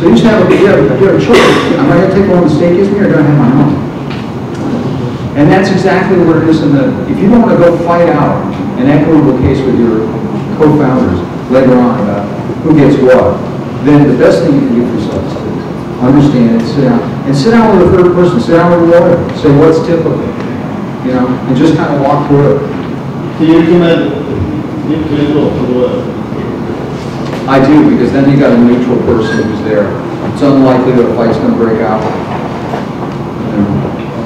So you just have a, you have a, you have a choice. Am I going to take the one the state gives me or do I have my own? And that's exactly what it is in the, if you don't want to go fight out an equitable case with your co-founders later on about who gets what, then the best thing you can do for yourself is to understand it, sit down. And sit down with a third person, sit down with a lawyer, say what's typical, you know, and just kind of walk through it. Do you recommend neutral for the lawyer? I do, because then you got a neutral person who's there. It's unlikely that a fight's going to break out. You know,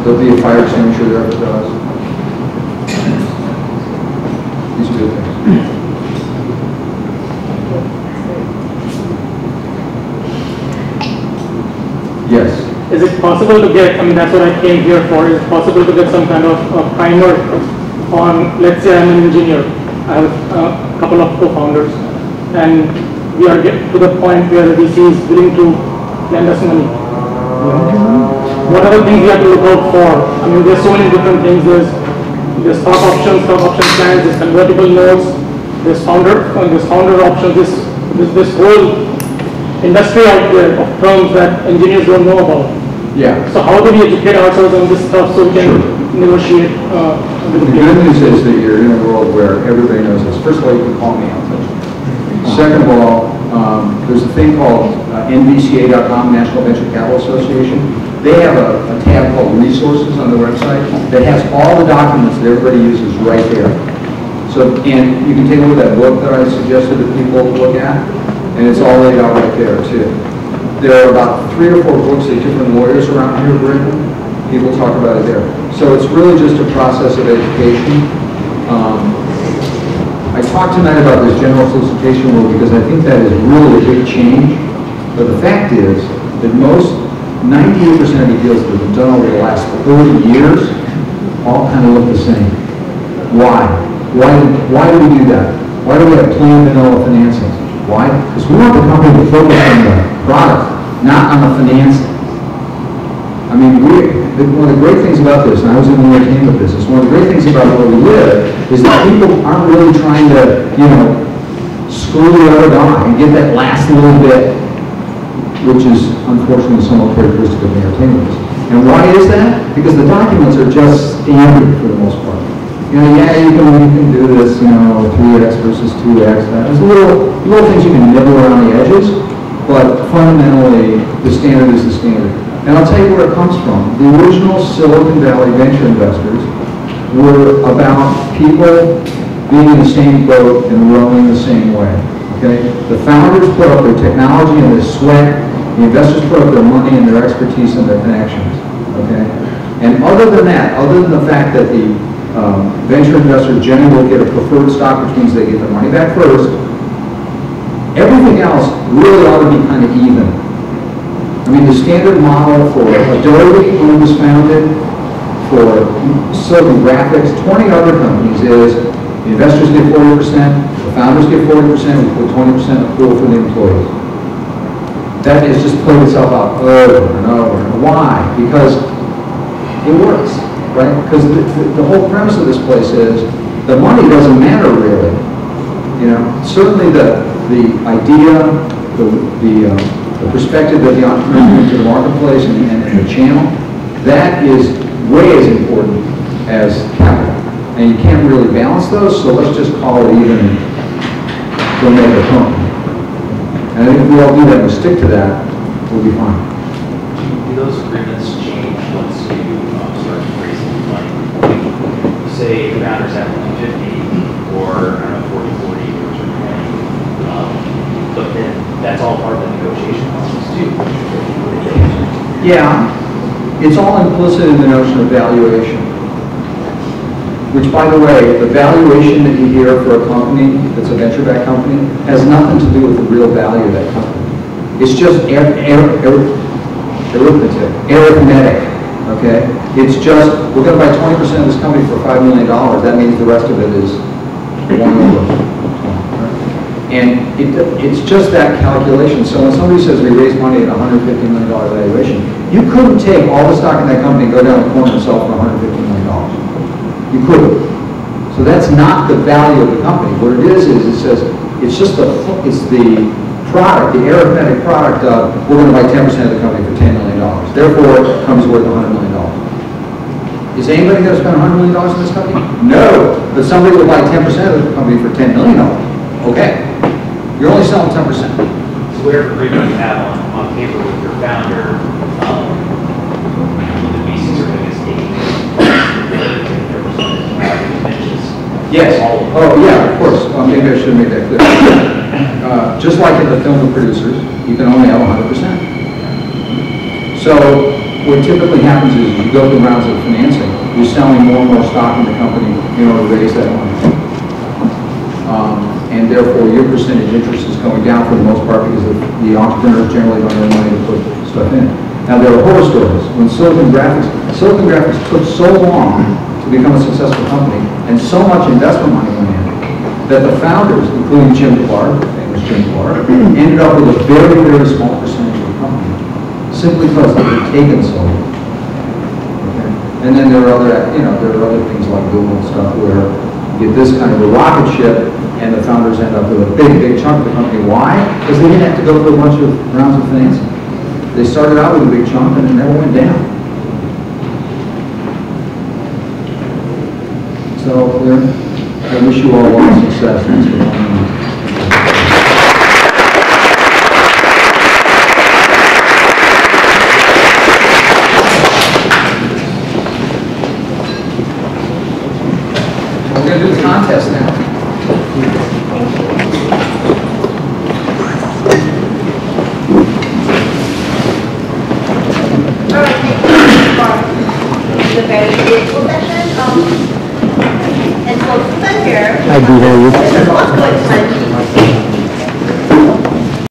there'll be a fire extinguisher there if it does. These two things. Yes. Is it possible to get, I mean, that's what I came here for, is it possible to get some kind of a primer on, let's say I'm an engineer, I have a couple of co-founders, and we are getting to the point where the V C is willing to lend us money. What are the things we have to look out for? I mean, there's so many different things. There's, there's stock options, stock option plans, there's convertible notes, there's founder, there's founder options, this, this, this whole industry out there of terms that engineers don't know about. Yeah. So how do we educate ourselves on this stuff so we can sure. negotiate? Uh, the good news is that you're in a world where everybody knows this. First of all, you can call me out. Second of all, um, there's a thing called uh, N V C A dot com, National Venture Capital Association. They have a, a tab called Resources on their website that has all the documents that everybody uses right there. So, and you can take a look at that book that I suggested that people look at. And it's all laid out right there, too. There are about three or four books that different lawyers around here have written. People talk about it there. So it's really just a process of education. Um, I talked tonight about this general solicitation rule because I think that is really a big change. But the fact is that most, ninety-eight percent of the deals that have been done over the last thirty years all kind of look the same. Why? Why, why do we do that? Why do we have plain vanilla financings? Why? Because we want the company to focus on the product, not on the financing. I mean, we, the, one of the great things about this, and I was in the entertainment business, one of the great things about where we live is that people aren't really trying to, you know, screw the other guy and get that last little bit, which is unfortunately somewhat characteristic of entertainment. And why is that? Because the documents are just standard for the most part. You know, yeah, you can, you can do this, you know, three X versus two X. There's little, little things you can nibble around the edges, but fundamentally, the standard is the standard. And I'll tell you where it comes from. The original Silicon Valley venture investors were about people being in the same boat and rowing the same way. Okay? The founders put up their technology and their sweat. The investors put up their money and their expertise and their connections. Okay? And other than that, other than the fact that the um, venture investors generally will get a preferred stock, which means they get their money back first, everything else really ought to be kind of even. I mean, the standard model for Adobe, when it was founded, for Silicon Graphics, twenty other companies is the investors get forty percent, the founders get forty percent, we put twenty percent accrual for the employees. That has just played itself out over and over. And why? Because it works, right? Because the, the, the whole premise of this place is the money doesn't matter really. You know, certainly the the idea, the the, um, the perspective that the entrepreneur brings to the marketplace and, and, and the channel, that is way as important as capital. And you can't really balance those, so let's just call it even and go make it home. And I think if we all do that and stick to that, we'll be fine. Do those agreements change once you um, start raising money? You say the founders have fifty or, I don't know, forty forty or something, um, but then that's all part of the negotiation process too. Yeah, it's all implicit in the notion of valuation. Which, by the way, the valuation that you hear for a company that's a venture-backed company has nothing to do with the real value of that company. It's just ar ar ar arithmetic, arithmetic, okay? It's just, we're gonna buy twenty percent of this company for five million dollars, that means the rest of it is one over. And it, it's just that calculation. So when somebody says we raised money at one hundred fifty million dollars valuation, you couldn't take all the stock in that company and go down the corner and sell for one hundred fifty million dollars. You couldn't. So that's not the value of the company. What it is is it says it's just the it's the product, the arithmetic product of we're going to buy ten percent of the company for ten million dollars. Therefore, it comes worth one hundred million dollars. Is anybody going to spend one hundred million dollars in this company? No. But somebody will buy ten percent of the company for ten million dollars. Okay. You're only selling ten percent. So whatever agreement you have on, on paper with your founder, um, the V Cs are going to stay. Yes. Oh, yeah, of course. Well, maybe I should have made that clear. Uh, just like in the film of producers, you can only have one hundred percent. So what typically happens is you go through rounds of financing. You're selling more and more stock in the company in order to raise that money. Um, and therefore, your percentage interest is going down for the most part because the entrepreneurs generally don't have money to put stuff in. Now, there are horror stories. When Silicon Graphics, Silicon Graphics took so long to become a successful company, and so much investment money went in, that the founders, including Jim Clark, famous Jim Clark, ended up with a very, very small percentage of the company, simply because they had taken so long. Okay? And then there are other, you know, there are other things like Google and stuff where you get this kind of a rocket ship, and the founders end up with a big, big chunk of the company. Why? Because they didn't have to go through a bunch of rounds of financing. They started out with a big chunk, and it never went down. So, I wish you all a lot of success. Thanks for coming. We're going to do the contest now. I do hear you.